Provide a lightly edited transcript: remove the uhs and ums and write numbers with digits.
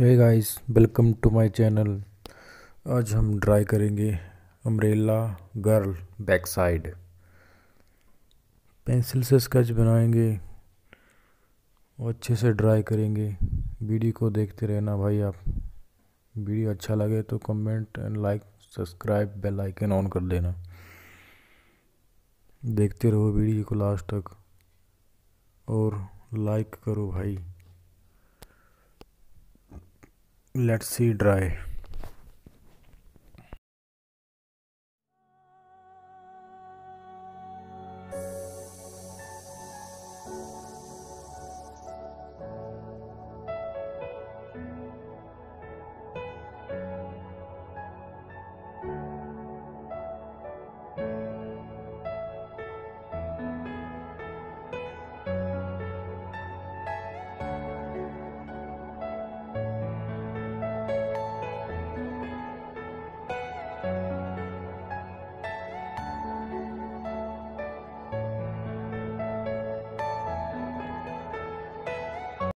Hey guys, welcome to my channel. आज हम dry करेंगे umbrella girl back side. Pencil से स्केच बनाएंगे और अच्छे से ड्राई करेंगे। वीडियो को देखते रहना भाई आप। वीडियो अच्छा लगे तो comment and like, subscribe, bell icon on कर देना। देखते रहो वीडियो को लास्ट तक और लाइक करो भाई। Let's see dry।